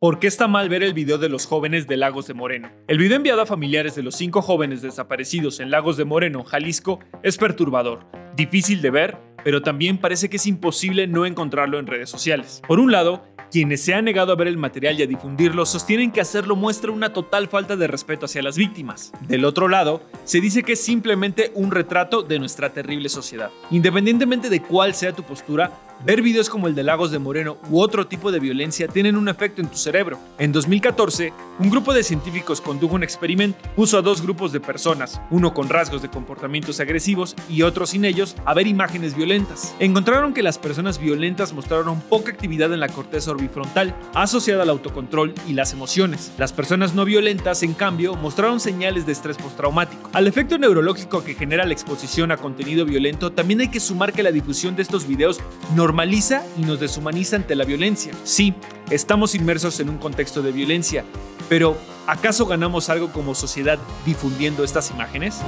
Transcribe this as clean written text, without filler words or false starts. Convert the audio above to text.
¿Por qué está mal ver el video de los jóvenes de Lagos de Moreno? El video enviado a familiares de los 5 jóvenes desaparecidos en Lagos de Moreno, Jalisco, es perturbador, difícil de ver, pero también parece que es imposible no encontrarlo en redes sociales. Por un lado, quienes se han negado a ver el material y a difundirlo sostienen que hacerlo muestra una total falta de respeto hacia las víctimas. Del otro lado, se dice que es simplemente un retrato de nuestra terrible sociedad. Independientemente de cuál sea tu postura, ver videos como el de Lagos de Moreno u otro tipo de violencia tienen un efecto en tu cerebro. En 2014, un grupo de científicos condujo un experimento. Puso a 2 grupos de personas, uno con rasgos de comportamientos agresivos y otro sin ellos, a ver imágenes violentas. Encontraron que las personas violentas mostraron poca actividad en la corteza orbitofrontal, asociada al autocontrol y las emociones. Las personas no violentas, en cambio, mostraron señales de estrés postraumático. Al efecto neurológico que genera la exposición a contenido violento, también hay que sumar que la difusión de estos videos normaliza y nos deshumaniza ante la violencia. Sí, estamos inmersos en un contexto de violencia, pero ¿acaso ganamos algo como sociedad difundiendo estas imágenes?